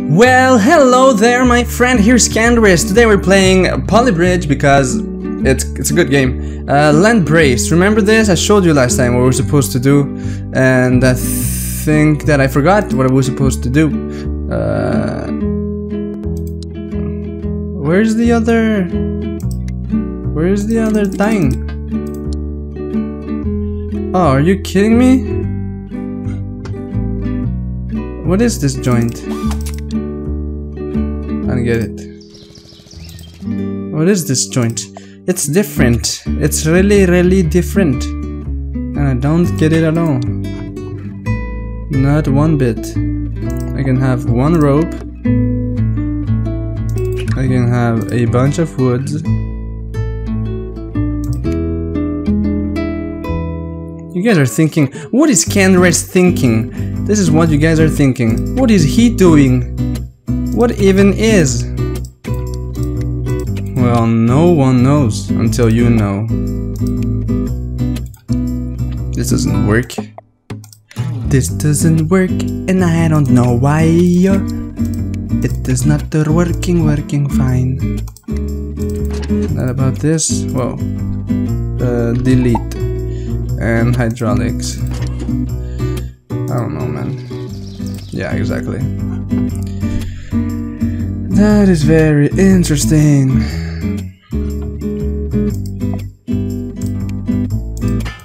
Well, hello there, my friend. Here's Scandris. Today we're playing Poly Bridge because it's a good game. Land Braves. Remember this? I showed you last time what we're supposed to do, and I think that I forgot what I was supposed to do. Where's the other? Where's the other thing? Oh, are you kidding me? What is this joint? I don't get it. What is this joint? It's different. It's really, really different. And I don't get it at all. Not one bit. I can have one rope. I can have a bunch of woods. You guys are thinking, what is Kenrez thinking? This is what you guys are thinking. What is he doing? What even is? Well, no one knows until you know. This doesn't work. This doesn't work, and I don't know why. It is not working fine. Not about this. Whoa. Delete. And hydraulics. I don't know, man. Yeah, exactly. That is very interesting.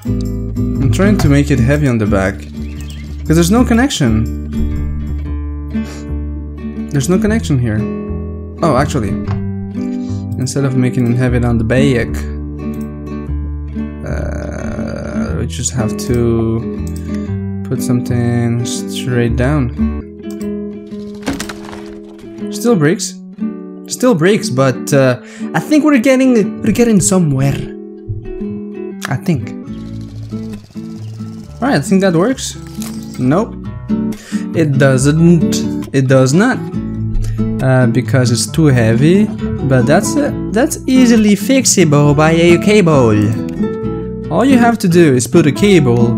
I'm trying to make it heavy on the back, because there's no connection. There's no connection here. Oh, actually, instead of making it heavy on the back, we just have to put something straight down. Still breaks. Still breaks, but I think we're getting somewhere. I think. Alright, I think that works. Nope. It doesn't. It does not. Because it's too heavy. But that's easily fixable by a cable. All you have to do is put a cable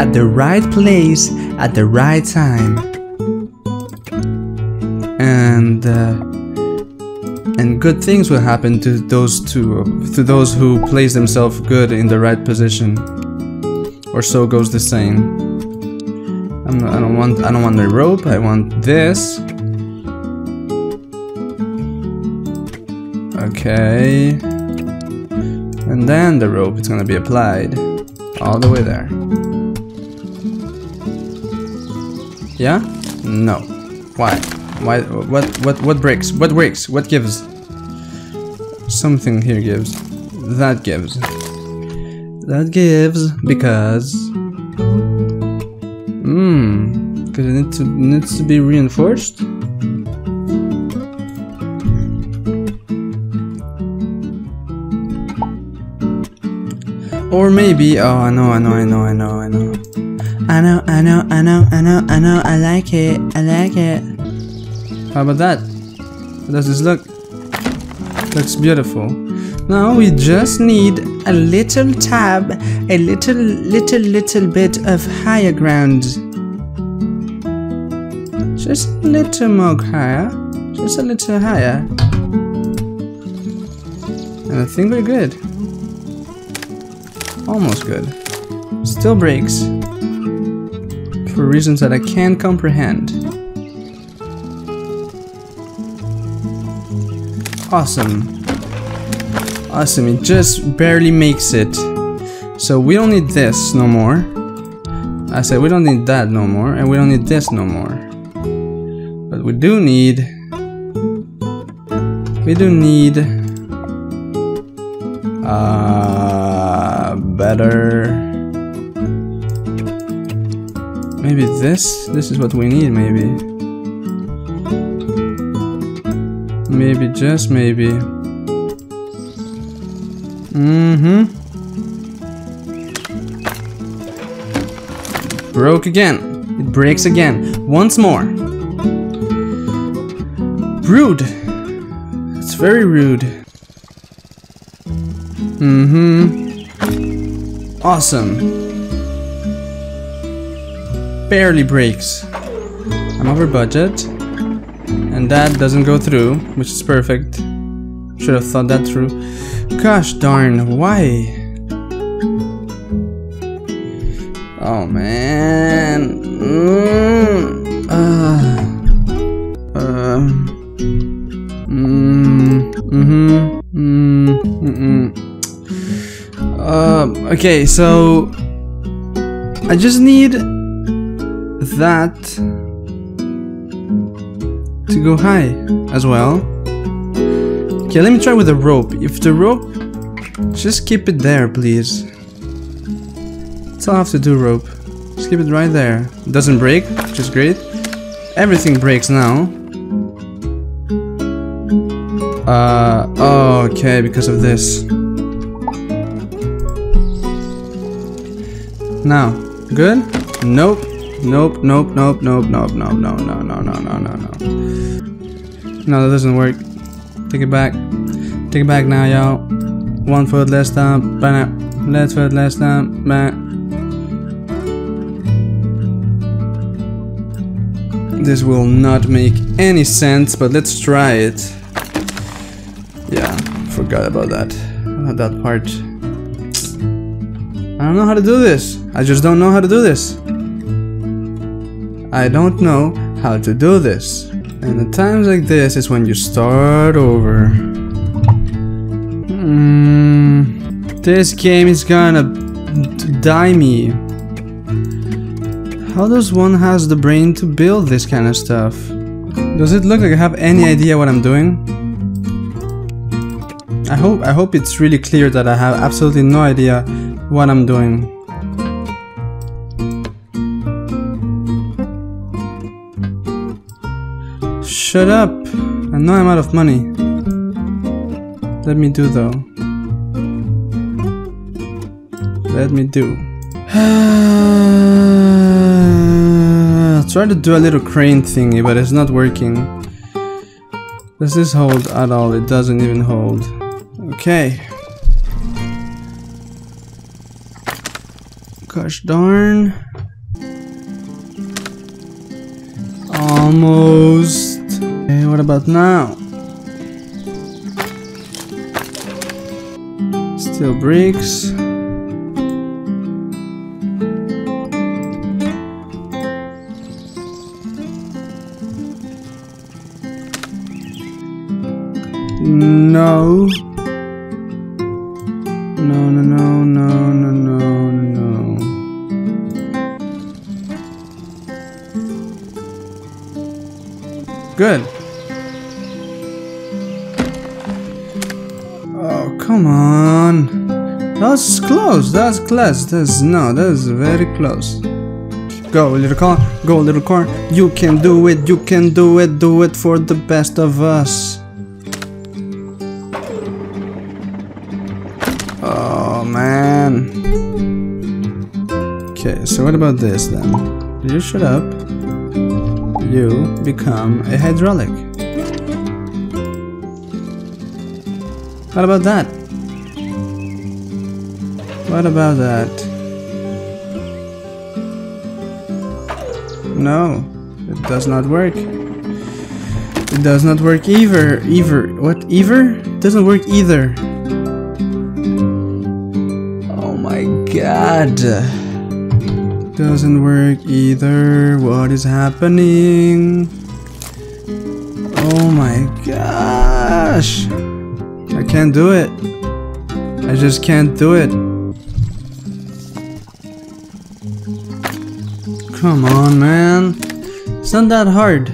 at the right place at the right time, and good things will happen to those who place themselves good in the right position, or so goes the saying. I don't want the rope. I want this. Okay, and then the rope is gonna be applied all the way there. Yeah? No. Why? Why? What breaks? What breaks? What gives? Something here gives. That gives. That gives because... because it needs to be reinforced? Or maybe... Oh, I know. I know, I like it. How about that? How does this look? Looks beautiful. Now we just need a little tab, a little bit of higher ground. Just a little more higher. Just a little higher. And I think we're good. Almost good. Still breaks. For reasons that I can't comprehend. Awesome. Awesome, it just barely makes it. So we don't need this no more. I said we don't need that no more, and we don't need this no more. But we do need... better... Maybe this is what we need, maybe. Maybe, just maybe. Broke again. It breaks again. Once more. Rude. It's very rude. Awesome. Barely breaks. I'm over budget. And that doesn't go through, which is perfect. Should have thought that through. Gosh darn, why? Oh man. Okay, so I just need that to go high as well. Okay, let me try with the rope. If the rope, just keep it there, please. That's all I have to do, rope. Just keep it right there. It doesn't break, which is great. Everything breaks now. Okay, because of this. Now, good? Nope. Nope, nope, nope, nope, nope, no, no, no, no, no, no, no, no. No, that doesn't work. Take it back. Take it back now, y'all. One foot less down. Left foot less down. Back. This will not make any sense, but let's try it. Yeah, forgot about that. About that part. I don't know how to do this. I just don't know how to do this. I don't know how to do this. And at times like this is when you start over. This game is gonna die me. How does one has the brain to build this kind of stuff? Does it look like I have any idea what I'm doing? I hope it's really clear that I have absolutely no idea what I'm doing. Shut up! I know I'm out of money. Let me do though. Let me do. Try to do a little crane thingy, but it's not working. Does this hold at all? It doesn't even hold. Okay. Gosh darn. Almost. Okay, what about now? Still breaks. No. No, no, no, no, no, no, no. Good. Come on, that's close, that's close, that's no, that's very close. Go little corn, go little corn, you can do it, you can do it for the best of us. Oh man. Okay, so what about this then? You shut up, you become a hydraulic. What about that? What about that? No, it does not work. It does not work either. What? Either? It doesn't work either. Oh my god. Doesn't work either. What is happening? Oh my gosh. I can't do it. I just can't do it. Come on, man. It's not that hard.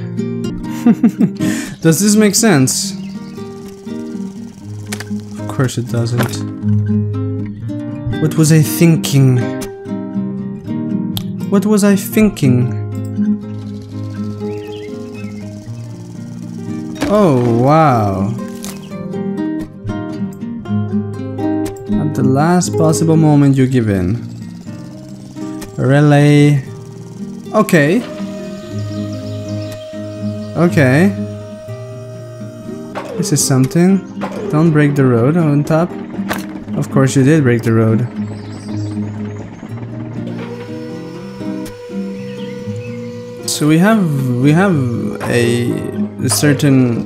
Does this make sense? Of course it doesn't. What was I thinking? What was I thinking? Oh, wow. At the last possible moment you give in. Relay. Okay. Okay. This is something. Don't break the road on top. Of course you did break the road. So we have a a certain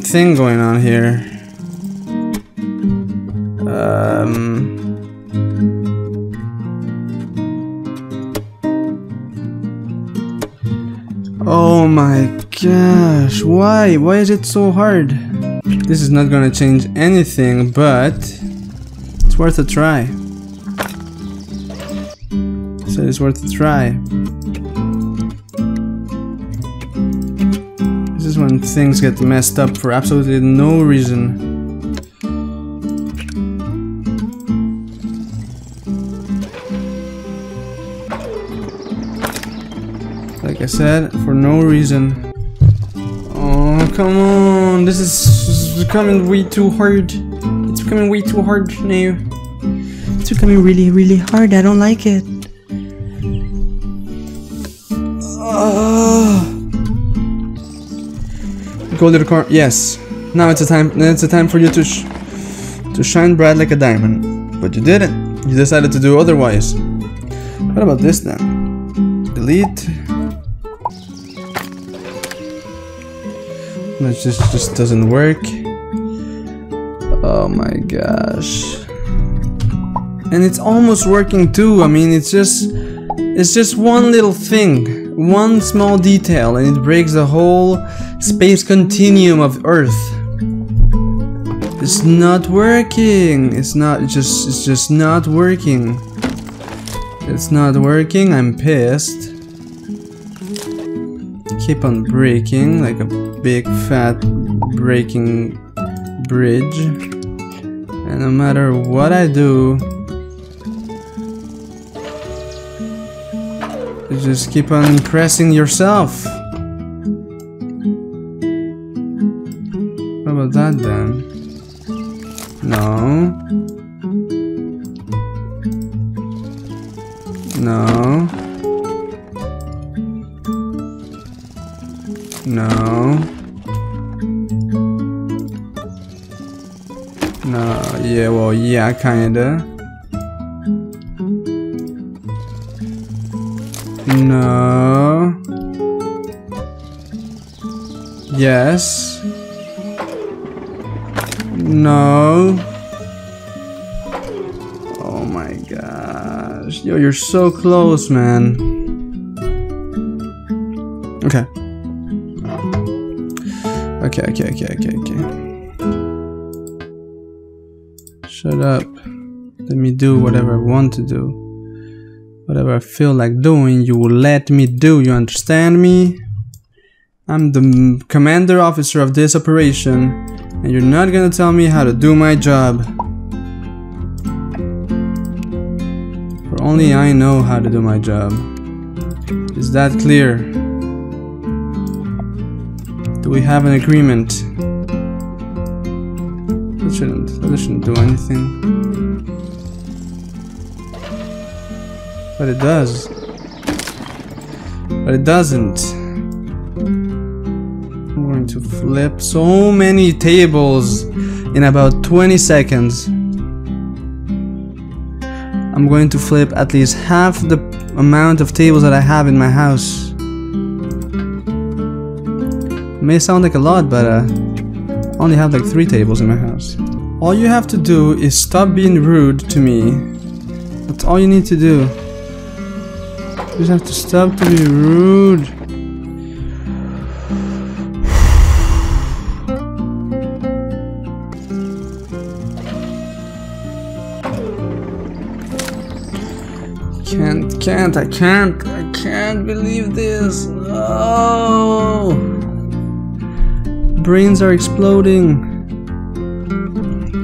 thing going on here. Oh my gosh, why is it so hard? This is not gonna change anything, but it's worth a try. So it's worth a try. This is when things get messed up for absolutely no reason. Like I said, for no reason. Oh, come on! This is becoming way too hard. It's becoming way too hard now. It's becoming really, really hard. I don't like it. Go to the corner. Yes. Now it's a time. It's a time for you to shine bright like a diamond. But you didn't. You decided to do otherwise. What about this then? Delete. It just doesn't work. Oh my gosh. And it's almost working too. I mean, it's just one little thing, one small detail, and it breaks the whole space continuum of Earth. It's not working. It's just not working. It's not working. I'm pissed. Keep on breaking like a big fat breaking bridge, and no matter what I do, you just keep on pressing yourself. How about that then? No. No. No. No, yeah, well, yeah, kinda. No. Yes. No. Oh my gosh. Yo, you're so close, man. Okay. Okay. Shut up. Let me do whatever I want to do. Whatever I feel like doing, you will let me do. You understand me? I'm the commander officer of this operation, and you're not gonna tell me how to do my job. For only I know how to do my job. Is that clear? We have an agreement. That shouldn't do anything. But it does. But it doesn't. I'm going to flip so many tables in about 20 seconds. I'm going to flip at least half the amount of tables that I have in my house. May sound like a lot, but I only have like 3 tables in my house. All you have to do is stop being rude to me. That's all you need to do. You just have to stop to be rude. I can't believe this. Oh. Brains are exploding.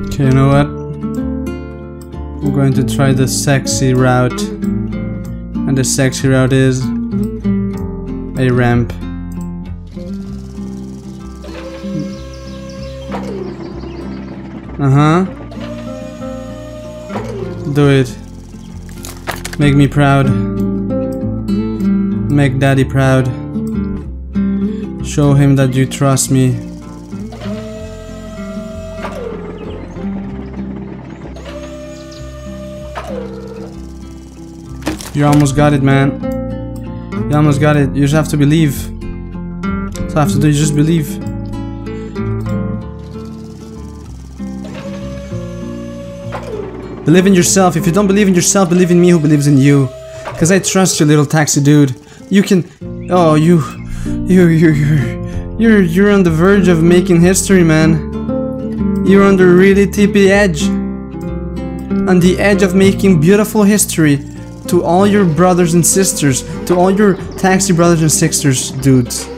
Okay, you know what? I'm going to try the sexy route. And the sexy route is a ramp. Do it. Make me proud. Make daddy proud. Show him that you trust me. You almost got it, man. You almost got it. You just have to believe. So after they just believe. Believe in yourself. If you don't believe in yourself, believe in me who believes in you. Cause I trust you, little taxi dude. You can. Oh, you're on the verge of making history, man. You're on the really tippy edge. On the edge of making beautiful history. To all your brothers and sisters. To all your taxi brothers and sisters, dudes.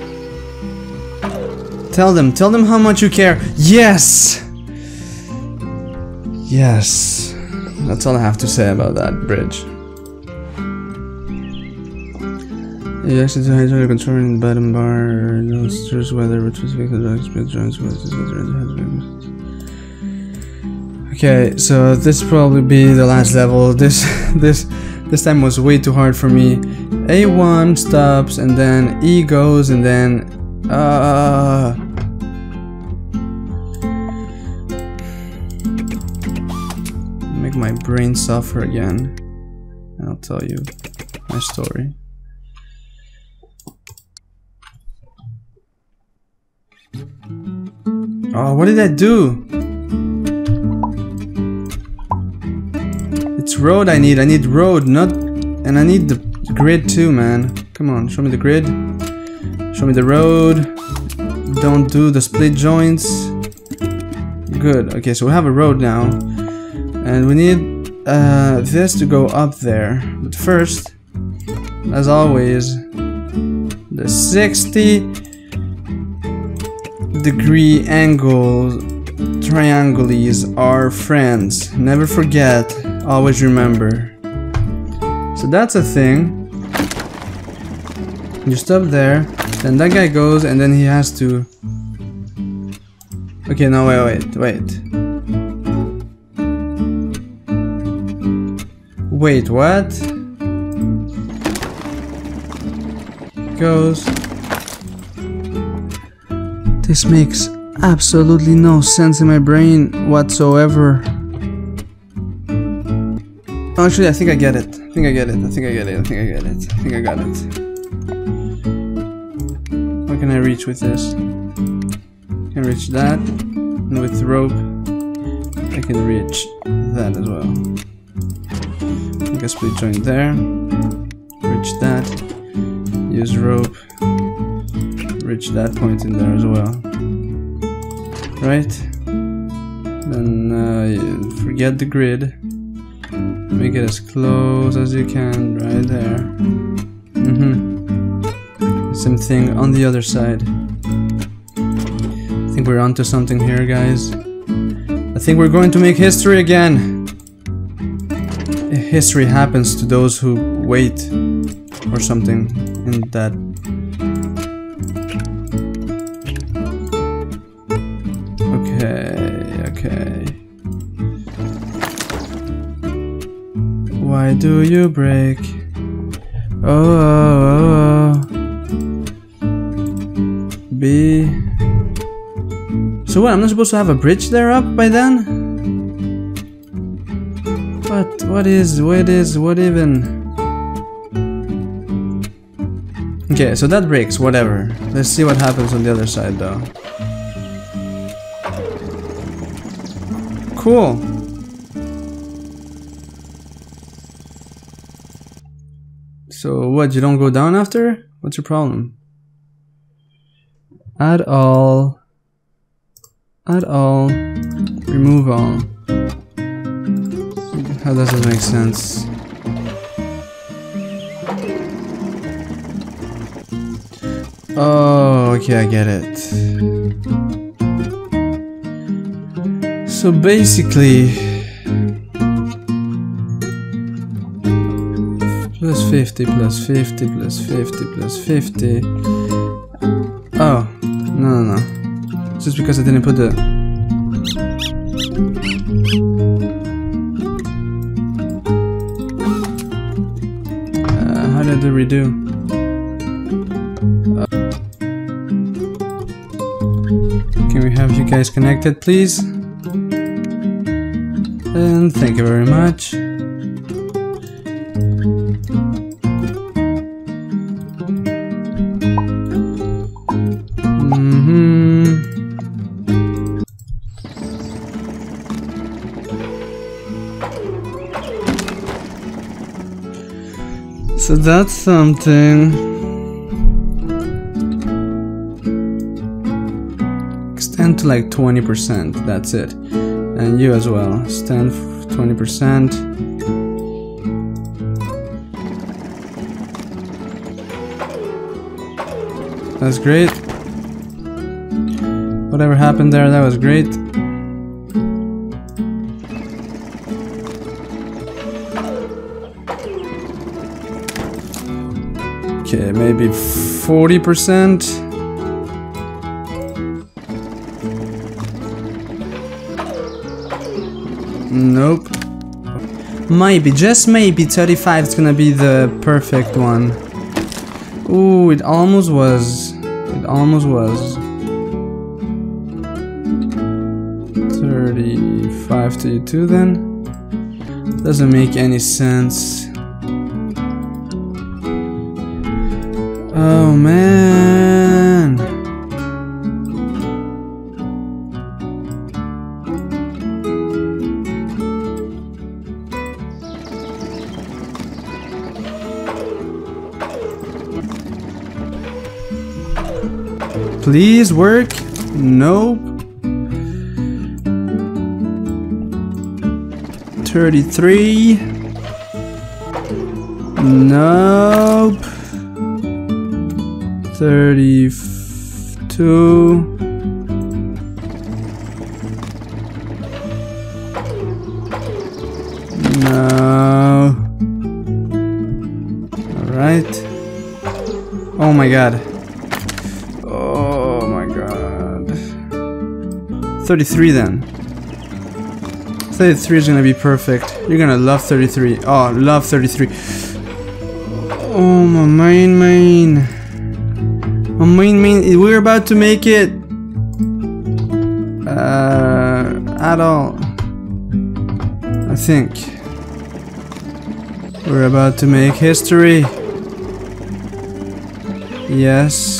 Tell them how much you care. Yes! Yes. That's all I have to say about that bridge. You actually do hydraulic control in the bottom bar. No stress weather, which was because I expect drones was. Okay, so this probably be the last level. This time was way too hard for me. A1 stops and then E goes and then make my brain suffer again. And I'll tell you my story. Oh, what did I do? It's road I need road, not... And I need the grid too, man. Come on, show me the grid. Show me the road. Don't do the split joints. Good, okay, so we have a road now. And we need this to go up there. But first, as always, the 60... degree angle triangles are friends. Never forget, always remember. So that's a thing. You stop there, then that guy goes and then he has to... Okay, no, wait, what? Goes. This makes absolutely no sense in my brain whatsoever. Actually, I think I get it. I got it. What can I reach with this? I can reach that. And with rope, I can reach that as well. I guess we join there. Reach that. Use rope. Reach that point in there as well, right? Then forget the grid, make it as close as you can, right there. Same thing on the other side. I think we're onto something here, guys. I think we're going to make history again. History happens to those who wait, or something in that. Okay. Why do you break? B. So what? I'm not supposed to have a bridge there up by then? What? What even? Okay, so that breaks. Whatever. Let's see what happens on the other side, though. Cool. So what, you don't go down after? What's your problem? Add all. Add all. Remove all. How does that make sense? Oh, okay, I get it. So basically, plus 50, plus 50, plus 50, plus 50. Oh, no. Just because I didn't put the... how did I redo? Can we have you guys connected, please? And thank you very much. So that's something. Extend to like 20%, that's it. And you as well, extend 20%. That's great. Whatever happened there, that was great. Okay, maybe 40%. Nope. Maybe, just maybe 35 is gonna be the perfect one. Ooh, it almost was. It almost was. 35 to 2 then. Doesn't make any sense. Oh man. Please work. Nope. 33. Nope. 32. No. All right. Oh my god. 33 then. 33 is gonna be perfect. You're gonna love 33. Oh, love 33. Oh my main. We're about to make it. At all. I think. We're about to make history. Yes.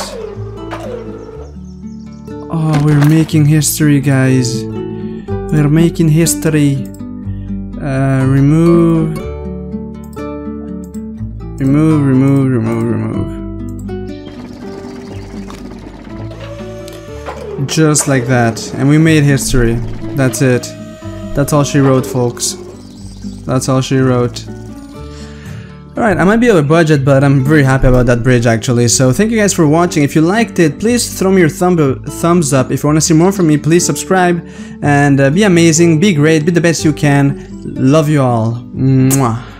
Oh, we're making history, guys. We're making history. Remove. Just like that. And we made history. That's it. That's all she wrote, folks. That's all she wrote. Alright, I might be over budget, but I'm very happy about that bridge actually. So thank you guys for watching. If you liked it, please throw me your thumbs up. If you want to see more from me, please subscribe. And be amazing, be great, be the best you can. Love you all. Mwah.